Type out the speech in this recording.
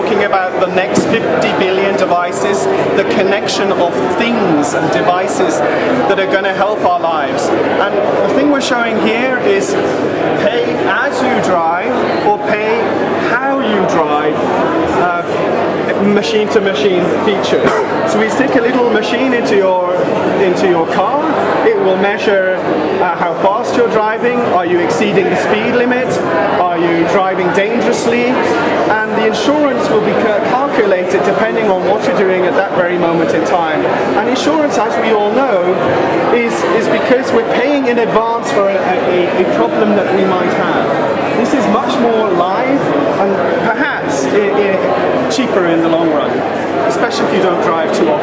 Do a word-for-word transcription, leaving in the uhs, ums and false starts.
talking about the next fifty billion devices, the connection of things and devices that are going to help our lives. And the thing we're showing here is pay as you drive or pay how you drive, uh, machine-to-machine features. So we stick a little machine into your, into your car. It will measure uh, how fast you're driving. Are you exceeding the speed limit? Are you driving dangerously? And the insurance will be calculated depending on what you're doing at that very moment in time. And insurance, as we all know, is, is because we're paying in advance for a, a, a problem that we might have. This is much more live and perhaps it, it cheaper in the long run, especially if you don't drive too often.